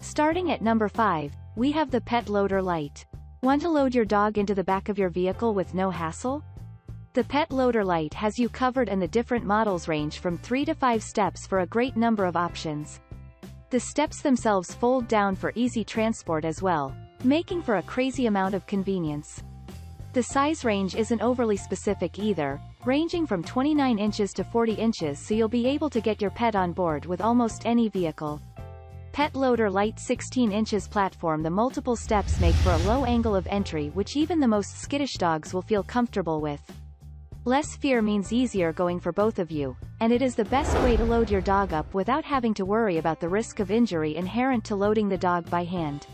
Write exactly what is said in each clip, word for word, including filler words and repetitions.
Starting at number five, we have the Pet Loader Light. Want to load your dog into the back of your vehicle with no hassle? The Pet Loader Light has you covered, and the different models range from three to five steps for a great number of options. The steps themselves fold down for easy transport as well, making for a crazy amount of convenience. The size range isn't overly specific either, ranging from twenty-nine inches to forty inches, so you'll be able to get your pet on board with almost any vehicle. Pet Loader Light sixteen inches platform. The multiple steps make for a low angle of entry which even the most skittish dogs will feel comfortable with. Less fear means easier going for both of you, and it is the best way to load your dog up without having to worry about the risk of injury inherent to loading the dog by hand.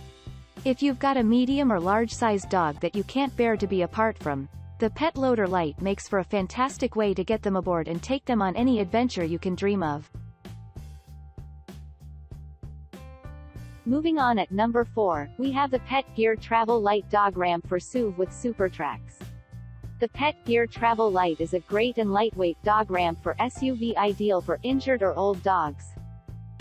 If you've got a medium or large-sized dog that you can't bear to be apart from, the Pet Loader Light makes for a fantastic way to get them aboard and take them on any adventure you can dream of. Moving on at number four, we have the Pet Gear Travel Lite Dog Ramp for S U V with Supertrax. The Pet Gear Travel Lite is a great and lightweight dog ramp for S U V, ideal for injured or old dogs.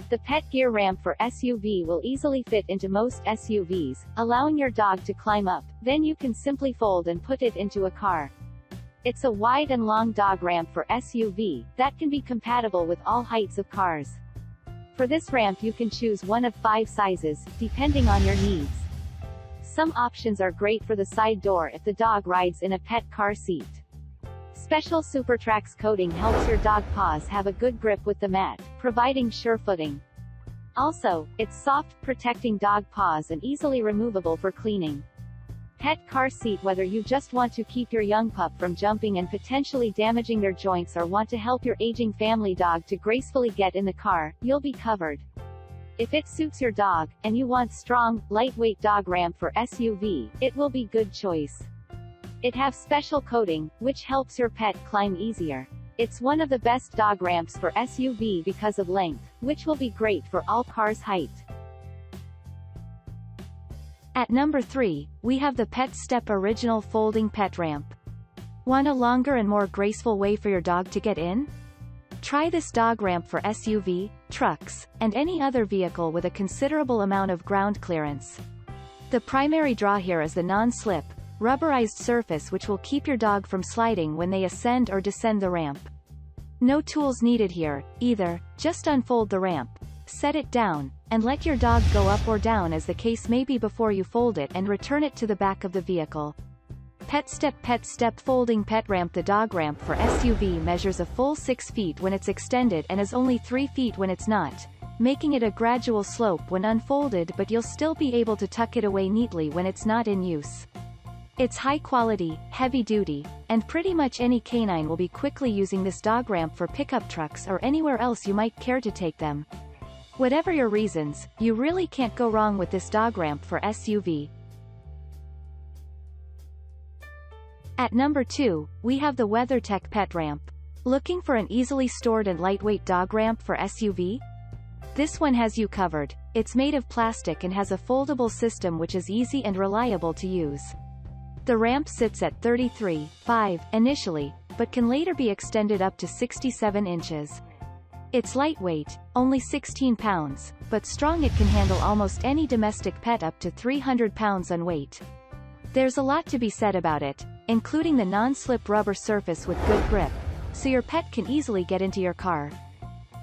The Pet Gear Ramp for S U V will easily fit into most S U Vs, allowing your dog to climb up, then you can simply fold and put it into a car. It's a wide and long dog ramp for S U V that can be compatible with all heights of cars. For this ramp you can choose one of five sizes, depending on your needs. Some options are great for the side door if the dog rides in a pet car seat. Special Supertrax coating helps your dog paws have a good grip with the mat, providing sure footing. Also, it's soft, protecting dog paws and easily removable for cleaning. Pet car seat. Whether you just want to keep your young pup from jumping and potentially damaging their joints or want to help your aging family dog to gracefully get in the car, you'll be covered. If it suits your dog, and you want strong, lightweight dog ramp for S U V, it will be good choice. It have special coating, which helps your pet climb easier. It's one of the best dog ramps for S U V because of length, which will be great for all cars height. At number three, we have the PetSTEP Original Folding PetRamp. Want a longer and more graceful way for your dog to get in? Try this dog ramp for S U V, trucks, and any other vehicle with a considerable amount of ground clearance. The primary draw here is the non-slip, rubberized surface which will keep your dog from sliding when they ascend or descend the ramp. No tools needed here, either. Just unfold the ramp, set it down, and let your dog go up or down as the case may be before you fold it and return it to the back of the vehicle. PetSTEP PetSTEP Folding Pet Ramp. The dog ramp for S U V measures a full six feet when it's extended and is only three feet when it's not, making it a gradual slope when unfolded, but you'll still be able to tuck it away neatly when it's not in use. It's high quality, heavy duty, and pretty much any canine will be quickly using this dog ramp for pickup trucks or anywhere else you might care to take them. Whatever your reasons, you really can't go wrong with this dog ramp for S U V. At number two, we have the WeatherTech Pet Ramp. Looking for an easily stored and lightweight dog ramp for S U V? This one has you covered. It's made of plastic and has a foldable system which is easy and reliable to use. The ramp sits at thirty-three point five initially, but can later be extended up to sixty-seven inches. It's lightweight, only sixteen pounds, but strong. It can handle almost any domestic pet up to three hundred pounds on weight. There's a lot to be said about it, including the non-slip rubber surface with good grip, so your pet can easily get into your car.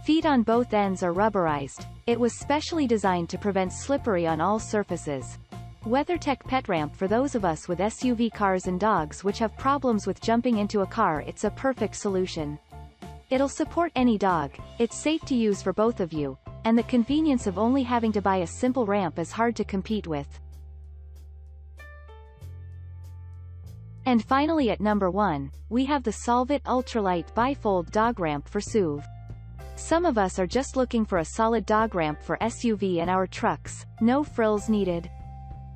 Feet on both ends are rubberized. It was specially designed to prevent slippery on all surfaces. WeatherTech Pet Ramp. For those of us with S U V cars and dogs which have problems with jumping into a car, it's a perfect solution. It'll support any dog, it's safe to use for both of you, and the convenience of only having to buy a simple ramp is hard to compete with. And finally at number one, we have the Solvit UltraLite Bi-Fold Dog Ramp for S U V. Some of us are just looking for a solid dog ramp for S U V and our trucks, no frills needed.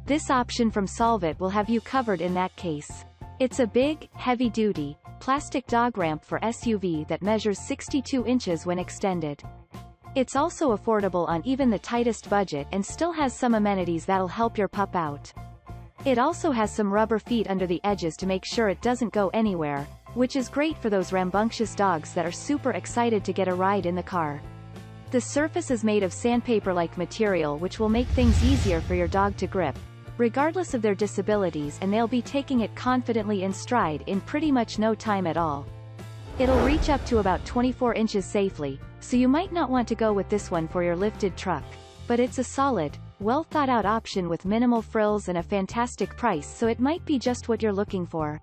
This option from Solvit will have you covered in that case. It's a big, heavy-duty, plastic dog ramp for S U V that measures sixty-two inches when extended. It's also affordable on even the tightest budget and still has some amenities that'll help your pup out. It also has some rubber feet under the edges to make sure it doesn't go anywhere, which is great for those rambunctious dogs that are super excited to get a ride in the car. The surface is made of sandpaper-like material which will make things easier for your dog to grip, regardless of their disabilities, and they'll be taking it confidently in stride in pretty much no time at all. It'll reach up to about twenty-four inches safely, so you might not want to go with this one for your lifted truck, but it's a solid, well thought out option with minimal frills and a fantastic price, so it might be just what you're looking for.